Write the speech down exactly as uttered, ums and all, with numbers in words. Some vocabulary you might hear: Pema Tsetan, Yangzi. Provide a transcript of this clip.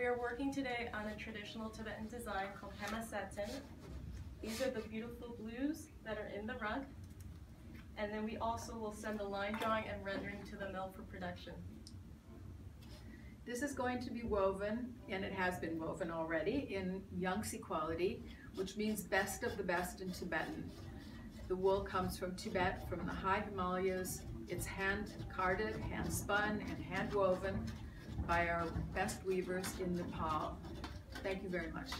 We are working today on a traditional Tibetan design called Pema Tsetan. These are the beautiful blues that are in the rug. And then we also will send a line drawing and rendering to the mill for production. This is going to be woven, and it has been woven already, in Yangzi quality, which means best of the best in Tibetan. The wool comes from Tibet, from the high Himalayas. It's hand carded, hand spun, and hand woven by our best weavers in Nepal. Thank you very much.